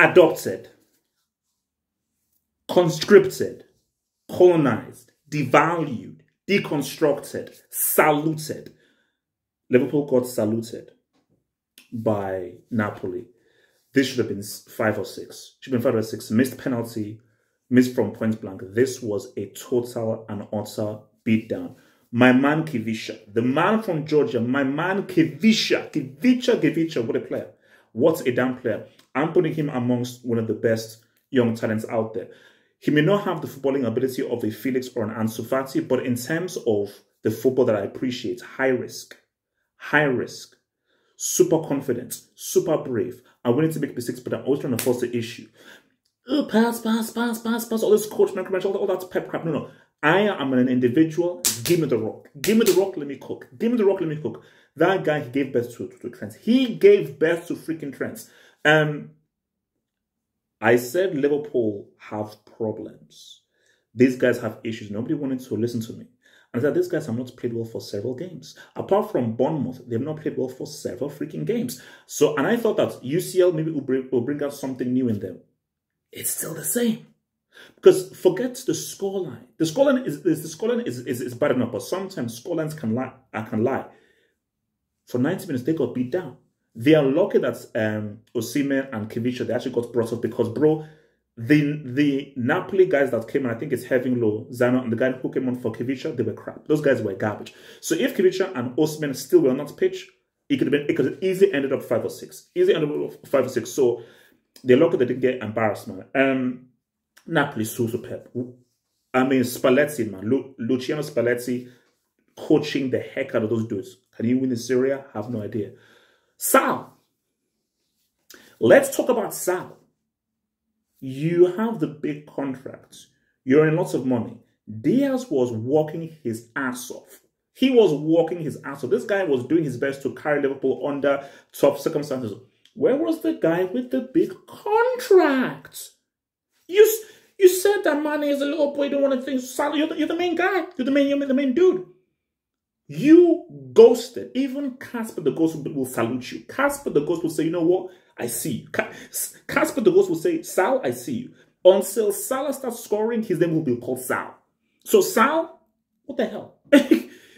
adopted, conscripted, colonized, devalued, deconstructed, saluted. Liverpool got saluted by Napoli. This should have been 5 or 6. Should have been 5 or 6. Missed penalty, missed from point blank. This was a total and utter beatdown. My man Kvicha, the man from Georgia, my man Kvicha, what a player. What a damn player. I'm putting him amongst one of the best young talents out there. He may not have the footballing ability of a Felix or an Ansu Fati, but in terms of the football that I appreciate, high risk, super confident, super brave. I wanted to make mistakes, but I'm always trying to force the issue. Oh, pass, all this coach, all that pep crap. No. I am an individual. Give me the rock. Give me the rock, let me cook. Give me the rock, let me cook. That guy, he gave birth to Trent. He gave birth to freaking Trent. I said Liverpool have problems. These guys have issues. Nobody wanted to listen to me. And that these guys have not played well for several games. Apart from Bournemouth, they've not played well for several freaking games. So, and I thought that UCL maybe will bring out something new in them. It's still the same. Because forget the scoreline. The scoreline is bad enough, but sometimes scorelines can lie. For 90 minutes, they got beat down. They are lucky that Osimhen and Kvicha, they actually got brought up, because, bro, the Napoli guys that came on, I think it's Heavenlow, Zano, and the guy who came on for Kvicha, they were crap. Those guys were garbage. So if Kvicha and Osimhen still were on that pitch, it could have been, because it easily ended up 5 or 6. Easily ended up 5 or 6. So they're lucky they didn't get embarrassed, man. Napoli, so superb. I mean, Spalletti, man. Luciano Spalletti coaching the heck out of those dudes. Can he win in Syria? I have no idea. Sal. Let's talk about Sal. You have the big contract. You're in lots of money. Diaz was walking his ass off. He was walking his ass off. This guy was doing his best to carry Liverpool under tough circumstances. Where was the guy with the big contract? You said that Mane is a little boy. You don't want to think Salah. You're the main guy. You're the main dude. You ghosted. Even Casper the Ghost will salute you. Casper the Ghost will say, you know what? I see you. Casper the Ghost will say, Sal, I see you. Until Salah starts scoring, his name will be called Sal. So Sal, what the hell?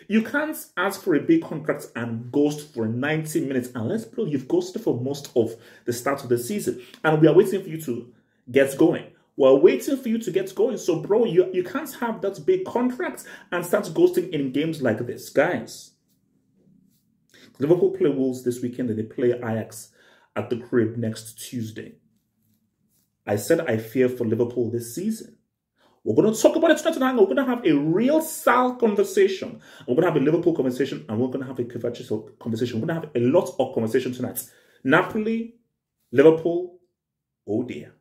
You can't ask for a big contract and ghost for 90 minutes. And let's play, you've ghosted for most of the start of the season. And we are waiting for you to get going. We're waiting for you to get going. So, bro, you can't have that big contract and start ghosting in games like this. Guys, Liverpool play Wolves this weekend and they play Ajax at the crib next Tuesday. I said I fear for Liverpool this season. We're going to talk about it tonight. We're going to have a real Sal conversation. We're going to have a Liverpool conversation and we're going to have a Kvaratskhelia conversation. We're going to have a lot of conversation tonight. Napoli, Liverpool, oh dear.